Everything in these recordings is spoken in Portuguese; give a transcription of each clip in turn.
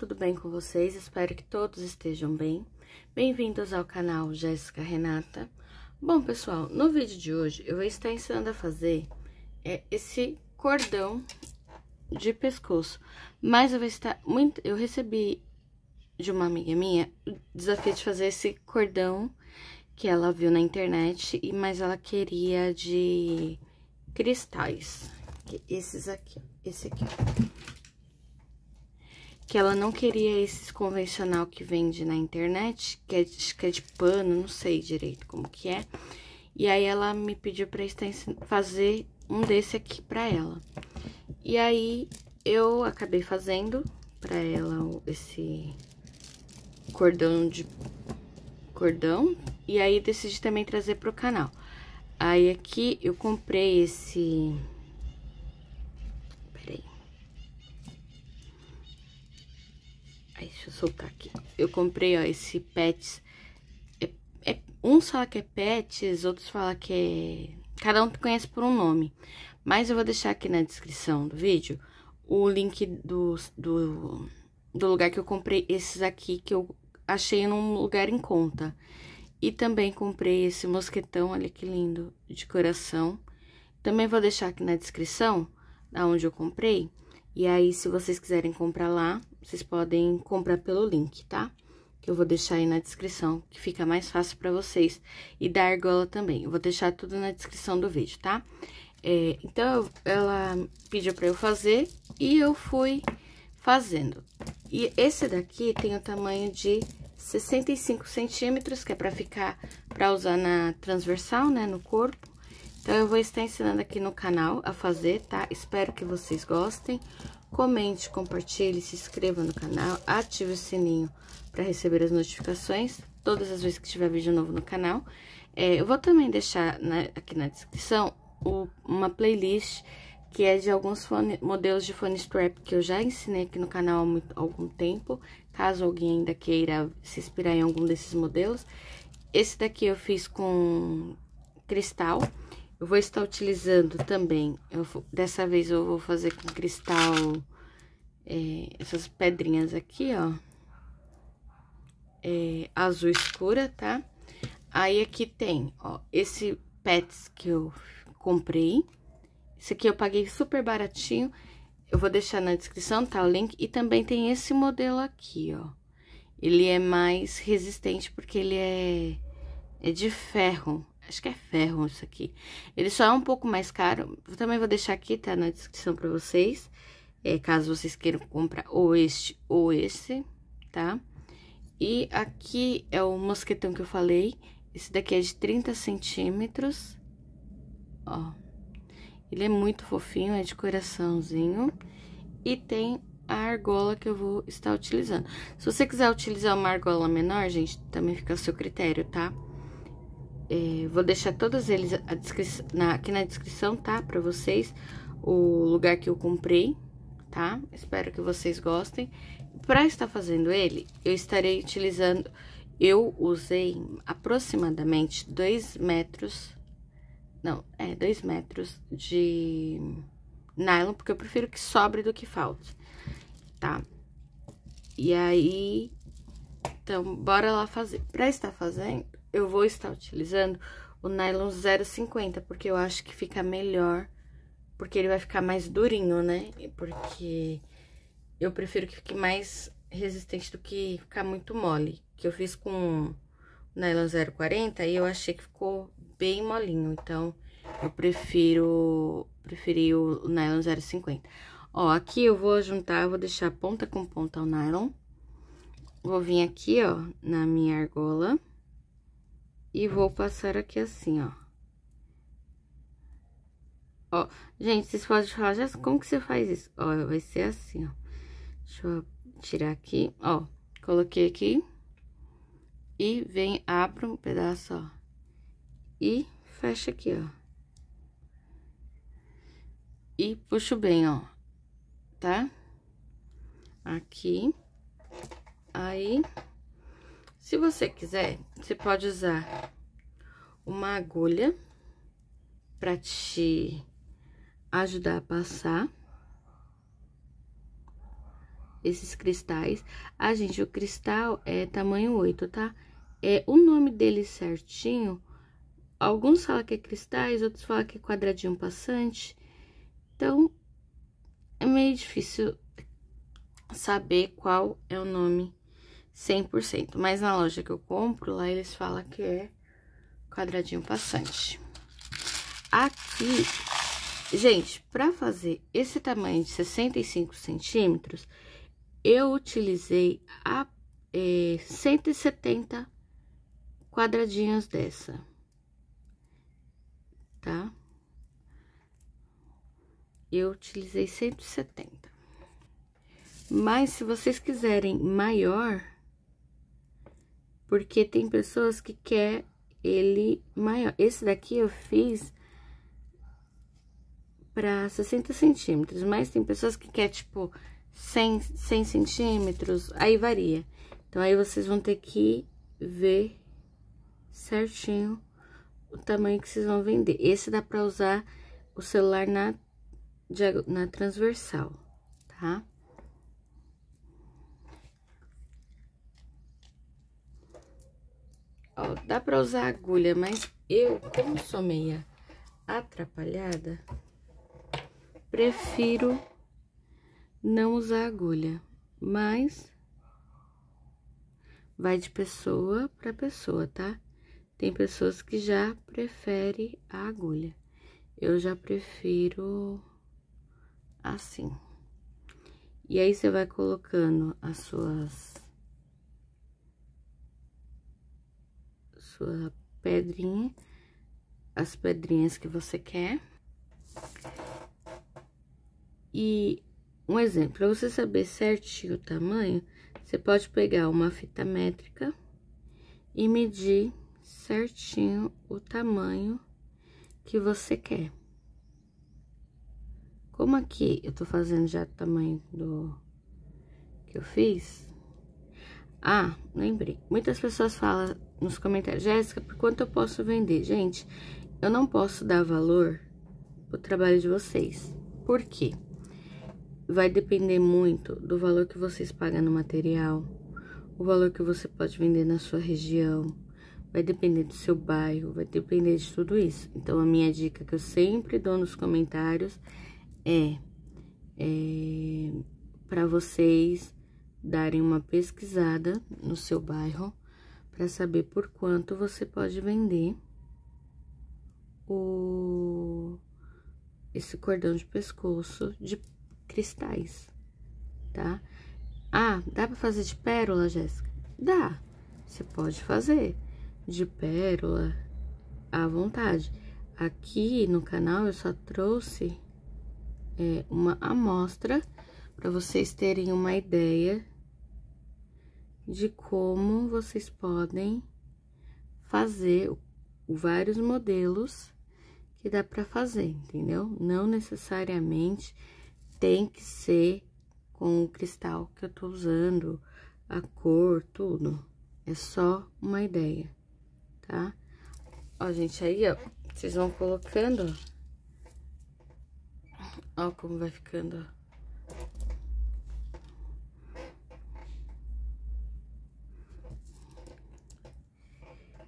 tudo bem com vocês? Espero que todos estejam bem. Bem-vindos ao canal Jéssica Renata. Bom, pessoal, no vídeo de hoje eu vou estar ensinando a fazer esse cordão de pescoço. Mas eu vou estar muito... Eu recebi de uma amiga minha o desafio de fazer esse cordão que ela viu na internet, mas ela queria de cristais. Esses aqui, esse aqui, que ela não queria esses convencional que vende na internet, que é de pano, não sei direito como que é. E aí, ela me pediu pra fazer um desse aqui pra ela. E aí, eu acabei fazendo pra ela esse cordão. E aí, decidi também trazer pro canal. Aí, aqui, eu comprei esse... Deixa eu soltar aqui. Eu comprei, ó, esse pets. Uns fala que é pets, outros fala que é... Cada um conhece por um nome. Mas eu vou deixar aqui na descrição do vídeo o link do lugar que eu comprei esses aqui, que eu achei num lugar em conta. E também comprei esse mosquetão, olha que lindo, de coração. Também vou deixar aqui na descrição, da onde eu comprei. E aí, se vocês quiserem comprar lá, vocês podem comprar pelo link, tá? Que eu vou deixar aí na descrição, que fica mais fácil pra vocês. E da argola também. Eu vou deixar tudo na descrição do vídeo, tá? Então, ela pediu pra eu fazer e eu fui fazendo. E esse daqui tem o tamanho de 65 centímetros, que é pra ficar, pra usar na transversal, né? No corpo. Então, eu vou estar ensinando aqui no canal a fazer, tá? Espero que vocês gostem. Comente, compartilhe, se inscreva no canal, ative o sininho para receber as notificações todas as vezes que tiver vídeo novo no canal. Eu vou também deixar aqui na descrição uma playlist que é de alguns modelos de fone strap que eu já ensinei aqui no canal há algum tempo. Caso alguém ainda queira se inspirar em algum desses modelos. Esse daqui eu fiz com cristal. Eu vou estar utilizando também, dessa vez eu vou fazer com cristal, essas pedrinhas aqui, ó, azul escura, tá? Aí, aqui tem, ó, esse pets que eu comprei, esse aqui eu paguei super baratinho, eu vou deixar na descrição, tá, o link, e também tem esse modelo aqui, ó, ele é mais resistente porque ele é de ferro. Acho que é ferro isso aqui. Ele só é um pouco mais caro. Eu também vou deixar aqui, tá? Na descrição pra vocês. Caso vocês queiram comprar ou este ou esse, tá? E aqui é o mosquetão que eu falei. Esse daqui é de 30 centímetros. Ó. Ele é muito fofinho, é de coraçãozinho. E tem a argola que eu vou estar utilizando. Se você quiser utilizar uma argola menor, gente, também fica a seu critério, tá? Vou deixar todos eles aqui na descrição, tá? Pra vocês, o lugar que eu comprei, tá? Espero que vocês gostem. Pra estar fazendo ele, eu estarei utilizando... Eu usei aproximadamente 2 metros... Não, 2 metros de nylon, porque eu prefiro que sobre do que falte, tá? E aí... Então, bora lá fazer. Pra estar fazendo... Eu vou estar utilizando o nylon 0,50, porque eu acho que fica melhor, porque ele vai ficar mais durinho, né? Porque eu prefiro que fique mais resistente do que ficar muito mole, que eu fiz com nylon 0,40 e eu achei que ficou bem molinho, então eu preferi o nylon 0,50. Ó, aqui eu vou juntar, vou deixar ponta com ponta o nylon, vou vir aqui, ó, na minha argola... E vou passar aqui assim, ó. Ó, gente, vocês podem falar, já como que você faz isso? Ó, vai ser assim, ó. Deixa eu tirar aqui, ó. Coloquei aqui. E vem, abro um pedaço, ó. E fecha aqui, ó. E puxo bem, ó. Tá? Aqui. Aí... Se você quiser, você pode usar uma agulha para te ajudar a passar, esses cristais. Ah, gente, o cristal é tamanho 8, tá? É o nome dele certinho. Alguns falam que é cristais, outros falam que é quadradinho passante. Então, é meio difícil saber qual é o nome 100%. Mas na loja que eu compro, lá eles falam que é quadradinho passante. Aqui, gente, pra fazer esse tamanho de 65 centímetros, eu utilizei 170 quadradinhos dessa. Tá? Eu utilizei 170. Mas se vocês quiserem maior, porque tem pessoas que quer ele maior. Esse daqui eu fiz para 60 centímetros, mas tem pessoas que quer tipo 100 centímetros, aí varia. Então, aí vocês vão ter que ver certinho o tamanho que vocês vão vender. Esse dá pra usar o celular na transversal, tá? Ó, dá pra usar agulha, mas eu, como sou meia atrapalhada, prefiro não usar agulha. Mas vai de pessoa pra pessoa, tá? Tem pessoas que já preferem a agulha. Eu já prefiro assim. E aí, você vai colocando as sua pedrinha, as pedrinhas que você quer. E um exemplo, pra você saber certinho o tamanho, você pode pegar uma fita métrica e medir certinho o tamanho que você quer. Como aqui eu tô fazendo já o tamanho do que eu fiz. Ah, lembrei, muitas pessoas falam nos comentários: Jéssica, por quanto eu posso vender? Gente, eu não posso dar valor pro trabalho de vocês. Por quê? Vai depender muito do valor que vocês pagam no material, o valor que você pode vender na sua região. Vai depender do seu bairro, vai depender de tudo isso. Então, a minha dica que eu sempre dou nos comentários é para vocês darem uma pesquisada no seu bairro para saber por quanto você pode vender esse cordão de pescoço de cristais, tá? Ah, dá para fazer de pérola, Jéssica? Dá, você pode fazer de pérola à vontade. Aqui no canal eu só trouxe uma amostra para vocês terem uma ideia de como vocês podem fazer vários modelos que dá para fazer, entendeu? Não necessariamente tem que ser com o cristal que eu tô usando, a cor, tudo. É só uma ideia. Tá? Ó, gente, aí, ó, vocês vão colocando, ó como vai ficando, ó.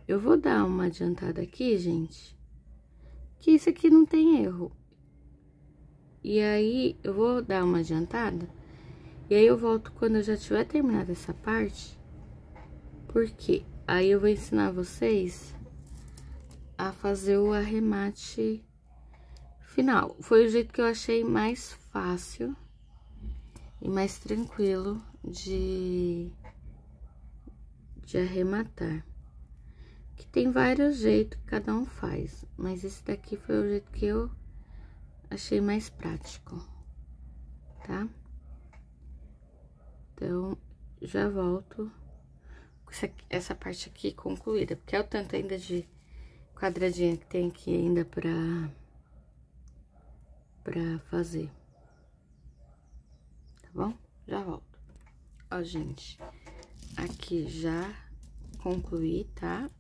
Eu vou dar uma adiantada aqui, gente, que isso aqui não tem erro. E aí, eu vou dar uma adiantada, e aí eu volto quando eu já tiver terminado essa parte, porque aí eu vou ensinar vocês a fazer o arremate final. Foi o jeito que eu achei mais fácil e mais tranquilo de arrematar. Que tem vários jeitos que cada um faz, mas esse daqui foi o jeito que eu achei mais prático, tá? Então, já volto. Essa parte aqui concluída, porque é o tanto ainda de quadradinha que tem aqui ainda pra fazer, tá bom? Já volto. Ó, gente, aqui já concluí, tá?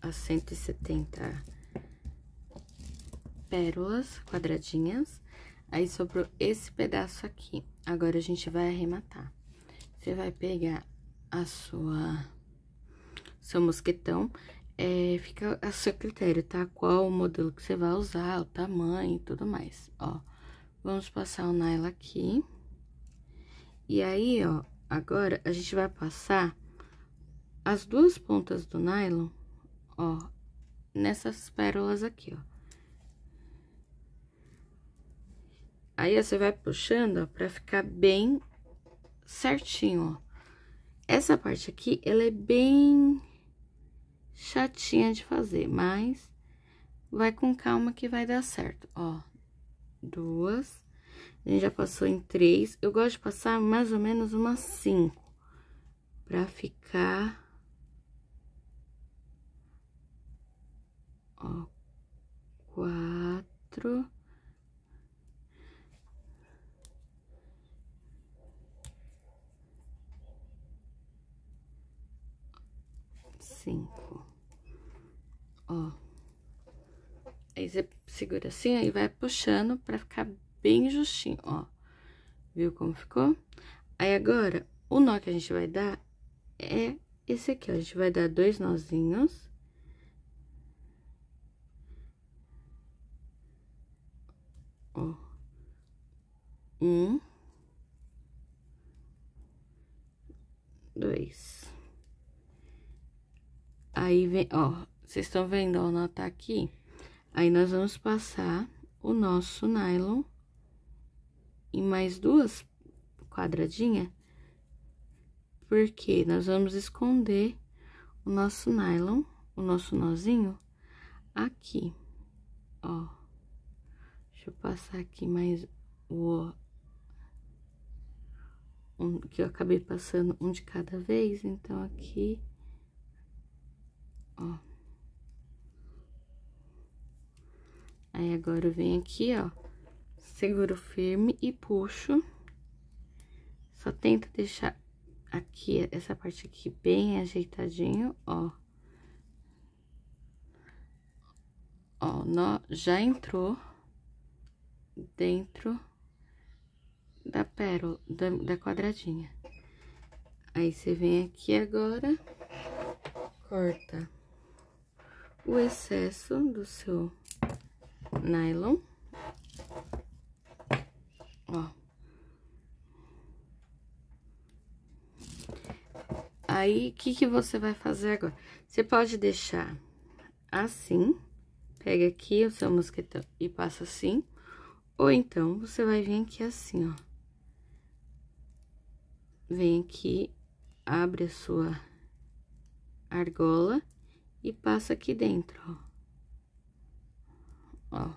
As 170 pérolas quadradinhas, aí sobrou esse pedaço aqui. Agora a gente vai arrematar. Você vai pegar a seu mosquetão, fica a seu critério, tá? Qual o modelo que você vai usar, o tamanho e tudo mais, ó. Vamos passar o nylon aqui. E aí, ó, agora a gente vai passar as duas pontas do nylon, ó, nessas pérolas aqui, ó. Aí, ó, você vai puxando, ó, pra ficar bem certinho, ó. Essa parte aqui, ela é bem chatinha de fazer, mas vai com calma que vai dar certo, ó. Duas, a gente já passou em três, eu gosto de passar mais ou menos umas 5, pra ficar, ó, 4... ó, aí você segura assim, aí vai puxando pra ficar bem justinho, ó, viu como ficou? Aí agora, o nó que a gente vai dar é esse aqui, ó, a gente vai dar 2 nozinhos, ó, 1, 2... Aí vem, ó, vocês estão vendo, ó, o nó tá aqui. Aí, nós vamos passar o nosso nylon em mais 2 quadradinhas, porque nós vamos esconder o nosso nylon, o nosso nozinho, aqui, ó. Deixa eu passar aqui mais um, que eu acabei passando um de cada vez, então, aqui... Ó. Aí, agora, eu venho aqui, ó, seguro firme e puxo. Só tenta deixar aqui, essa parte aqui bem ajeitadinho, ó. Ó, o nó já entrou dentro da pérola, da quadradinha. Aí, você vem aqui agora, corta o excesso do seu nylon, ó. Aí, o que você vai fazer agora? Você pode deixar assim, pega aqui o seu mosquetão e passa assim, ou então, você vai vir aqui assim, ó. Vem aqui, abre a sua argola e passa aqui dentro, ó. Ó.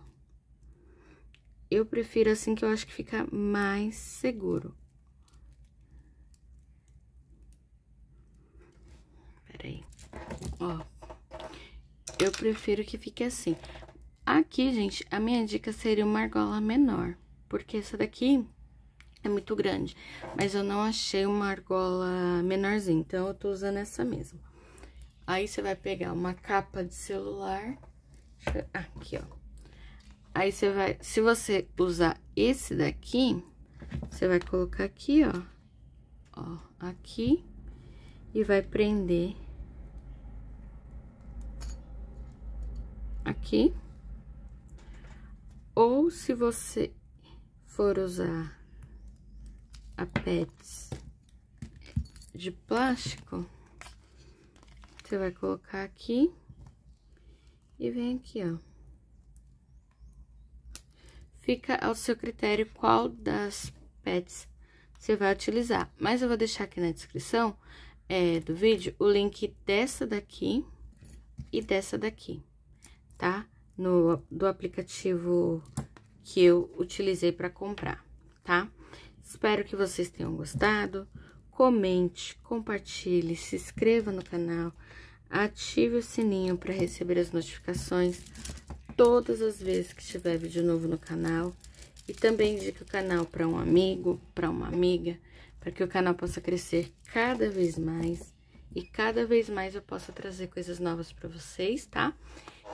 Eu prefiro assim, que eu acho que fica mais seguro. Pera aí. Ó. Eu prefiro que fique assim. Aqui, gente, a minha dica seria uma argola menor, porque essa daqui é muito grande, mas eu não achei uma argola menorzinha, então eu tô usando essa mesmo. Aí, você vai pegar uma capa de celular, aqui, ó. Aí, você vai, se você usar esse daqui, você vai colocar aqui, ó, ó, aqui, e vai prender aqui. Ou, se você for usar a PETS de plástico, você vai colocar aqui e vem aqui, ó. Fica ao seu critério qual das PETs você vai utilizar. Mas eu vou deixar aqui na descrição do vídeo o link dessa daqui e dessa daqui, tá? Do aplicativo que eu utilizei para comprar, tá? Espero que vocês tenham gostado. Comente, compartilhe, se inscreva no canal, ative o sininho para receber as notificações todas as vezes que tiver vídeo novo no canal. E também indique o canal para um amigo, para uma amiga, para que o canal possa crescer cada vez mais. E cada vez mais eu possa trazer coisas novas para vocês, tá?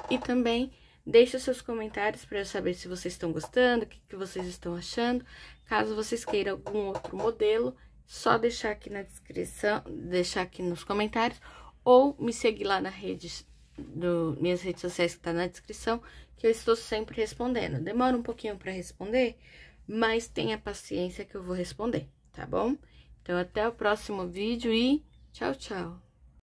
E também deixe os seus comentários para eu saber se vocês estão gostando, o que vocês estão achando. Caso vocês queiram algum outro modelo, só deixar aqui na descrição, deixar aqui nos comentários, ou me seguir lá na rede, minhas redes sociais que tá na descrição, que eu estou sempre respondendo. Demora um pouquinho para responder, mas tenha paciência que eu vou responder, tá bom? Então, até o próximo vídeo e tchau, tchau!